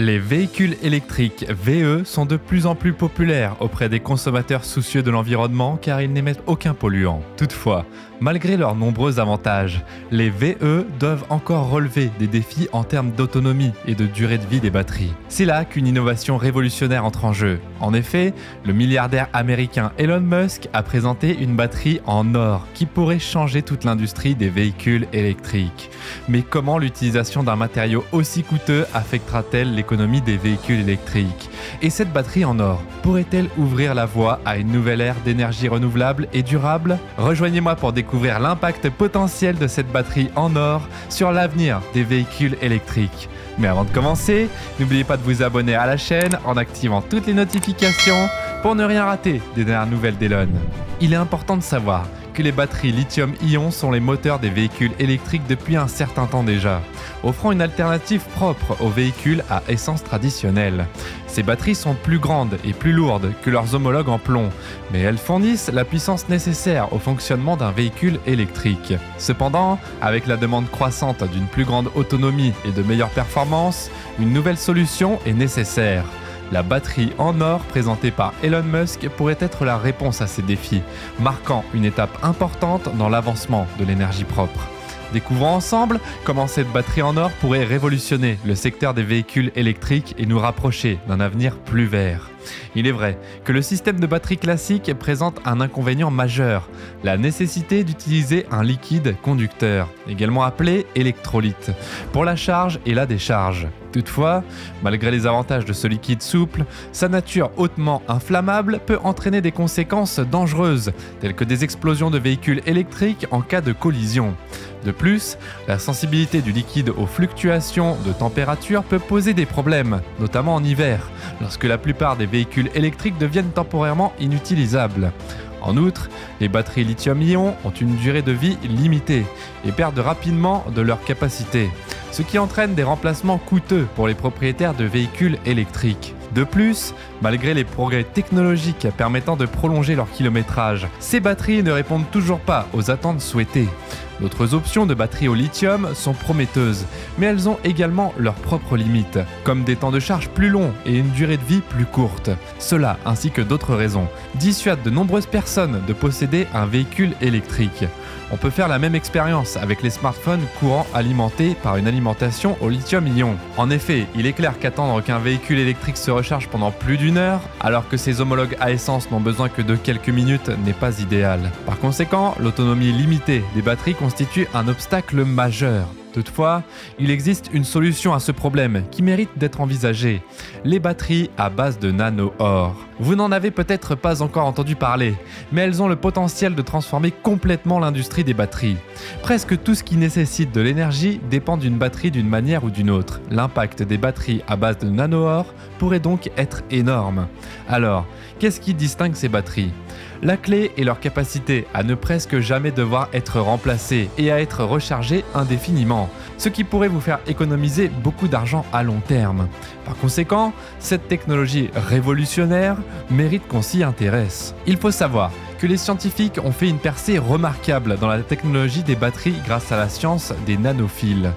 Les véhicules électriques VE sont de plus en plus populaires auprès des consommateurs soucieux de l'environnement car ils n'émettent aucun polluant. Toutefois, malgré leurs nombreux avantages, les VE doivent encore relever des défis en termes d'autonomie et de durée de vie des batteries. C'est là qu'une innovation révolutionnaire entre en jeu. En effet, le milliardaire américain Elon Musk a présenté une batterie en or qui pourrait changer toute l'industrie des véhicules électriques. Mais comment l'utilisation d'un matériau aussi coûteux affectera-t-elle les des véhicules électriques? Et cette batterie en or pourrait-elle ouvrir la voie à une nouvelle ère d'énergie renouvelable et durable? Rejoignez-moi pour découvrir l'impact potentiel de cette batterie en or sur l'avenir des véhicules électriques. Mais avant de commencer, n'oubliez pas de vous abonner à la chaîne en activant toutes les notifications pour ne rien rater des dernières nouvelles d'Elon. Il est important de savoir que les batteries lithium-ion sont les moteurs des véhicules électriques depuis un certain temps déjà, offrant une alternative propre aux véhicules à essence traditionnelle. Ces batteries sont plus grandes et plus lourdes que leurs homologues en plomb, mais elles fournissent la puissance nécessaire au fonctionnement d'un véhicule électrique. Cependant, avec la demande croissante d'une plus grande autonomie et de meilleures performances, une nouvelle solution est nécessaire. La batterie en or présentée par Elon Musk pourrait être la réponse à ces défis, marquant une étape importante dans l'avancement de l'énergie propre. Découvrons ensemble comment cette batterie en or pourrait révolutionner le secteur des véhicules électriques et nous rapprocher d'un avenir plus vert. Il est vrai que le système de batterie classique présente un inconvénient majeur, la nécessité d'utiliser un liquide conducteur, également appelé électrolyte, pour la charge et la décharge. Toutefois, malgré les avantages de ce liquide souple, sa nature hautement inflammable peut entraîner des conséquences dangereuses, telles que des explosions de véhicules électriques en cas de collision. De plus, la sensibilité du liquide aux fluctuations de température peut poser des problèmes, notamment en hiver, lorsque la plupart des véhicules électriques deviennent temporairement inutilisables. En outre, les batteries lithium-ion ont une durée de vie limitée et perdent rapidement de leur capacité, ce qui entraîne des remplacements coûteux pour les propriétaires de véhicules électriques. De plus, malgré les progrès technologiques permettant de prolonger leur kilométrage, ces batteries ne répondent toujours pas aux attentes souhaitées. D'autres options de batteries au lithium sont prometteuses, mais elles ont également leurs propres limites, comme des temps de charge plus longs et une durée de vie plus courte. Cela, ainsi que d'autres raisons, dissuadent de nombreuses personnes de posséder un véhicule électrique. On peut faire la même expérience avec les smartphones courants alimentés par une alimentation au lithium-ion. En effet, il est clair qu'attendre qu'un véhicule électrique se recharge pendant plus d'une heure, alors que ses homologues à essence n'ont besoin que de quelques minutes, n'est pas idéal. Par conséquent, l'autonomie limitée des batteries constitue un obstacle majeur. Toutefois, il existe une solution à ce problème qui mérite d'être envisagée, les batteries à base de nano-or. Vous n'en avez peut-être pas encore entendu parler, mais elles ont le potentiel de transformer complètement l'industrie des batteries. Presque tout ce qui nécessite de l'énergie dépend d'une batterie d'une manière ou d'une autre. L'impact des batteries à base de nano-or pourrait donc être énorme. Alors, qu'est-ce qui distingue ces batteries? La clé est leur capacité à ne presque jamais devoir être remplacée et à être rechargée indéfiniment, ce qui pourrait vous faire économiser beaucoup d'argent à long terme. Par conséquent, cette technologie révolutionnaire mérite qu'on s'y intéresse. Il faut savoir que les scientifiques ont fait une percée remarquable dans la technologie des batteries grâce à la science des nanophiles.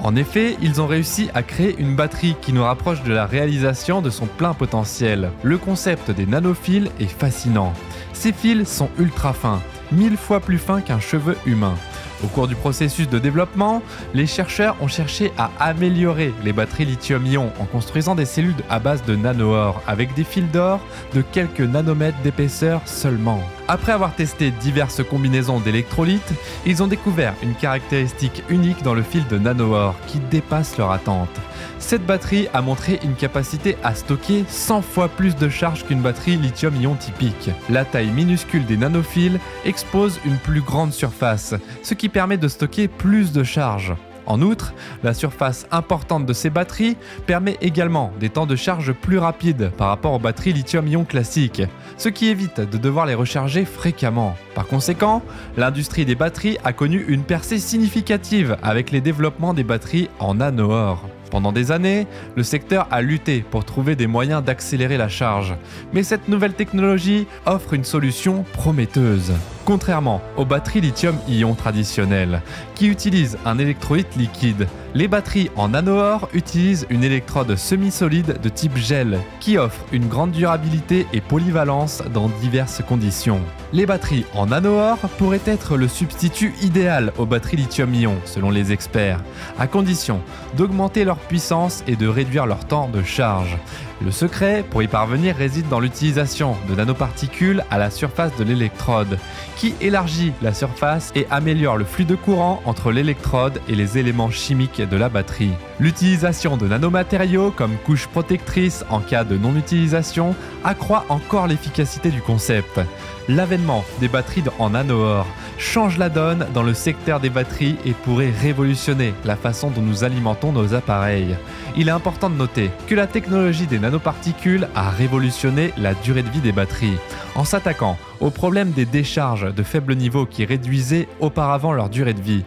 En effet, ils ont réussi à créer une batterie qui nous rapproche de la réalisation de son plein potentiel. Le concept des nanophiles est fascinant. Ces fils sont ultra fins, 1000 fois plus fins qu'un cheveu humain. Au cours du processus de développement, les chercheurs ont cherché à améliorer les batteries lithium-ion en construisant des cellules à base de nano-or avec des fils d'or de quelques nanomètres d'épaisseur seulement. Après avoir testé diverses combinaisons d'électrolytes, ils ont découvert une caractéristique unique dans le fil de nano-or qui dépasse leur attente. Cette batterie a montré une capacité à stocker 100 fois plus de charge qu'une batterie lithium-ion typique. La taille minuscule des nanophiles expose une plus grande surface, ce qui permet de stocker plus de charge. En outre, la surface importante de ces batteries permet également des temps de charge plus rapides par rapport aux batteries lithium-ion classiques, ce qui évite de devoir les recharger fréquemment. Par conséquent, l'industrie des batteries a connu une percée significative avec les développements des batteries en nano-or. Pendant des années, le secteur a lutté pour trouver des moyens d'accélérer la charge, mais cette nouvelle technologie offre une solution prometteuse. Contrairement aux batteries lithium-ion traditionnelles, qui utilisent un électrolyte liquide, les batteries en nano-or utilisent une électrode semi-solide de type gel, qui offre une grande durabilité et polyvalence dans diverses conditions. Les batteries en nano-or pourraient être le substitut idéal aux batteries lithium-ion, selon les experts, à condition d'augmenter leur puissance et de réduire leur temps de charge. Le secret pour y parvenir réside dans l'utilisation de nanoparticules à la surface de l'électrode, qui élargit la surface et améliore le flux de courant entre l'électrode et les éléments chimiques de la batterie. L'utilisation de nanomatériaux comme couche protectrice en cas de non-utilisation accroît encore l'efficacité du concept. L'avènement des batteries en nano-or change la donne dans le secteur des batteries et pourrait révolutionner la façon dont nous alimentons nos appareils. Il est important de noter que la technologie des nanoparticules a révolutionné la durée de vie des batteries, en s'attaquant au problème des décharges de faible niveau qui réduisaient auparavant leur durée de vie.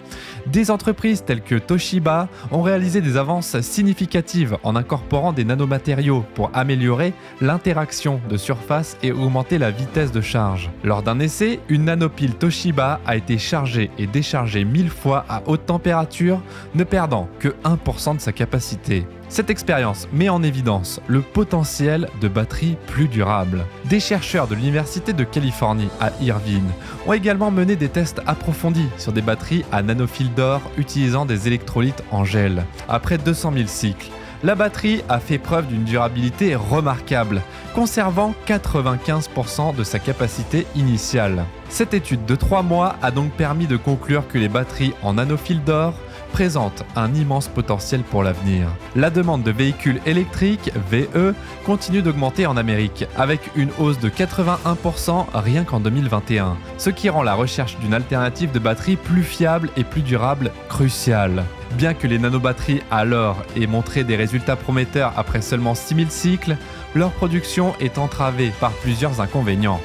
Des entreprises telles que Toshiba ont réalisé des avances significatives en incorporant des nanomatériaux pour améliorer l'interaction de surface et augmenter la vitesse de charge. Lors d'un essai, une nanopile Toshiba a été chargée et déchargée 1000 fois à haute température, ne perdant que 1% de sa capacité. Cette expérience met en évidence le potentiel de batteries plus durables. Des chercheurs de l'Université de Californie à Irvine ont également mené des tests approfondis sur des batteries à nanofils d'or utilisant des électrolytes en gel. Après 200 000 cycles, la batterie a fait preuve d'une durabilité remarquable, conservant 95% de sa capacité initiale. Cette étude de 3 mois a donc permis de conclure que les batteries en nanofils d'or présente un immense potentiel pour l'avenir. La demande de véhicules électriques, VE, continue d'augmenter en Amérique, avec une hausse de 81% rien qu'en 2021, ce qui rend la recherche d'une alternative de batterie plus fiable et plus durable cruciale. Bien que les nanobatteries à l'or aient montré des résultats prometteurs après seulement 6000 cycles, leur production est entravée par plusieurs inconvénients.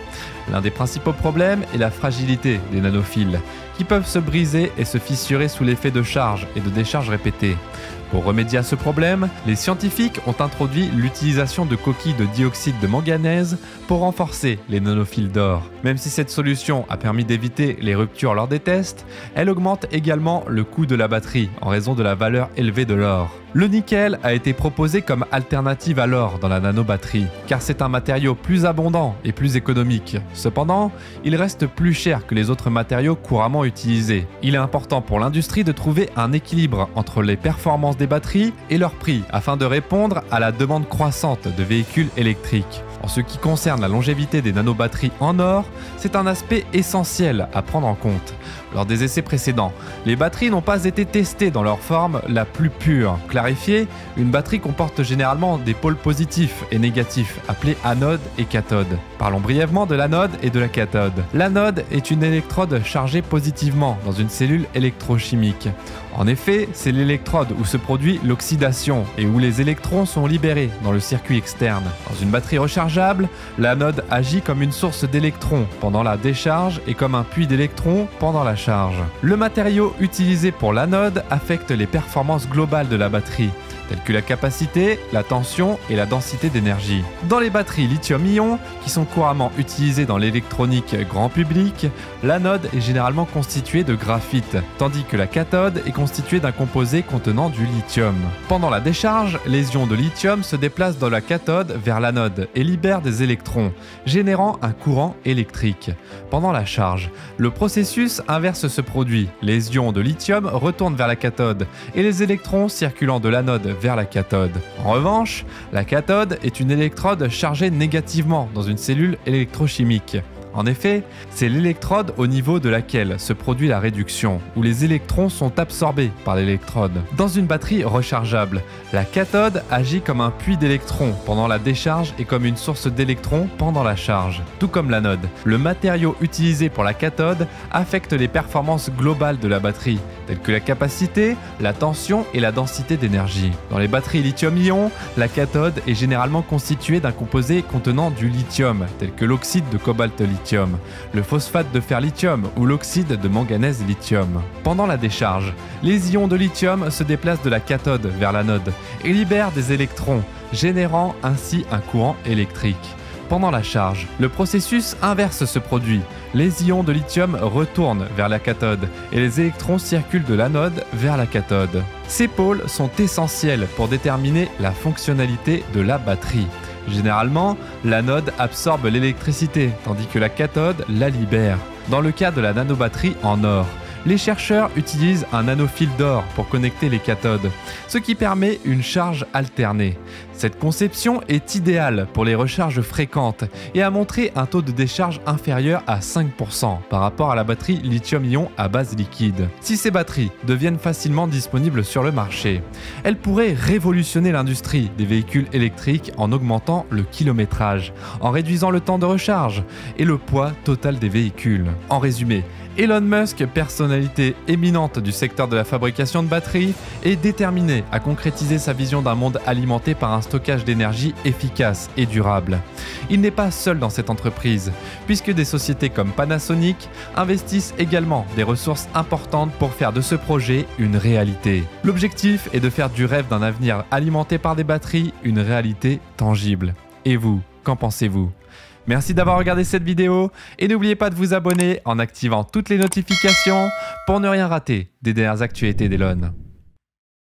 L'un des principaux problèmes est la fragilité des nanofils, qui peuvent se briser et se fissurer sous l'effet de charge et de décharge répétées. Pour remédier à ce problème, les scientifiques ont introduit l'utilisation de coquilles de dioxyde de manganèse pour renforcer les nanofils d'or. Même si cette solution a permis d'éviter les ruptures lors des tests, elle augmente également le coût de la batterie en raison de la valeur élevée de l'or. Le nickel a été proposé comme alternative à l'or dans la nanobatterie, car c'est un matériau plus abondant et plus économique. Cependant, il reste plus cher que les autres matériaux couramment utilisés. Il est important pour l'industrie de trouver un équilibre entre les performances des batteries et leur prix afin de répondre à la demande croissante de véhicules électriques. En ce qui concerne la longévité des nanobatteries en or, c'est un aspect essentiel à prendre en compte. Lors des essais précédents, les batteries n'ont pas été testées dans leur forme la plus pure. Clarifiée, une batterie comporte généralement des pôles positifs et négatifs, appelés anode et cathode. Parlons brièvement de l'anode et de la cathode. L'anode est une électrode chargée positivement dans une cellule électrochimique. En effet, c'est l'électrode où se produit l'oxydation et où les électrons sont libérés dans le circuit externe. Dans une batterie rechargeable, l'anode agit comme une source d'électrons pendant la décharge et comme un puits d'électrons pendant la charge. Le matériau utilisé pour l'anode affecte les performances globales de la batterie, telles que la capacité, la tension et la densité d'énergie. Dans les batteries lithium-ion, qui sont couramment utilisées dans l'électronique grand public, l'anode est généralement constituée de graphite, tandis que la cathode est constituée d'un composé contenant du lithium. Pendant la décharge, les ions de lithium se déplacent dans la cathode vers l'anode et libèrent des électrons, générant un courant électrique. Pendant la charge, le processus inverse se produit. Les ions de lithium retournent vers la cathode et les électrons circulant de l'anode vers la cathode. En revanche, la cathode est une électrode chargée négativement dans une cellule électrochimique. En effet, c'est l'électrode au niveau de laquelle se produit la réduction, où les électrons sont absorbés par l'électrode. Dans une batterie rechargeable, la cathode agit comme un puits d'électrons pendant la décharge et comme une source d'électrons pendant la charge. Tout comme l'anode, le matériau utilisé pour la cathode affecte les performances globales de la batterie, telles que la capacité, la tension et la densité d'énergie. Dans les batteries lithium-ion, la cathode est généralement constituée d'un composé contenant du lithium, tel que l'oxyde de cobalt-lithium, le phosphate de fer lithium ou l'oxyde de manganèse lithium. Pendant la décharge, les ions de lithium se déplacent de la cathode vers l'anode et libèrent des électrons, générant ainsi un courant électrique. pendant la charge. Le processus inverse se produit. Les ions de lithium retournent vers la cathode et les électrons circulent de l'anode vers la cathode. Ces pôles sont essentiels pour déterminer la fonctionnalité de la batterie. Généralement, l'anode absorbe l'électricité tandis que la cathode la libère. Dans le cas de la nanobatterie en or, les chercheurs utilisent un nanofil d'or pour connecter les cathodes, ce qui permet une charge alternée. Cette conception est idéale pour les recharges fréquentes et a montré un taux de décharge inférieur à 5% par rapport à la batterie lithium-ion à base liquide. Si ces batteries deviennent facilement disponibles sur le marché, elles pourraient révolutionner l'industrie des véhicules électriques en augmentant le kilométrage, en réduisant le temps de recharge et le poids total des véhicules. En résumé, Elon Musk, personnalité éminente du secteur de la fabrication de batteries, est déterminé à concrétiser sa vision d'un monde alimenté par un stockage d'énergie efficace et durable. Il n'est pas seul dans cette entreprise, puisque des sociétés comme Panasonic investissent également des ressources importantes pour faire de ce projet une réalité. L'objectif est de faire du rêve d'un avenir alimenté par des batteries une réalité tangible. Et vous, qu'en pensez-vous ? Merci d'avoir regardé cette vidéo et n'oubliez pas de vous abonner en activant toutes les notifications pour ne rien rater des dernières actualités d'Elon.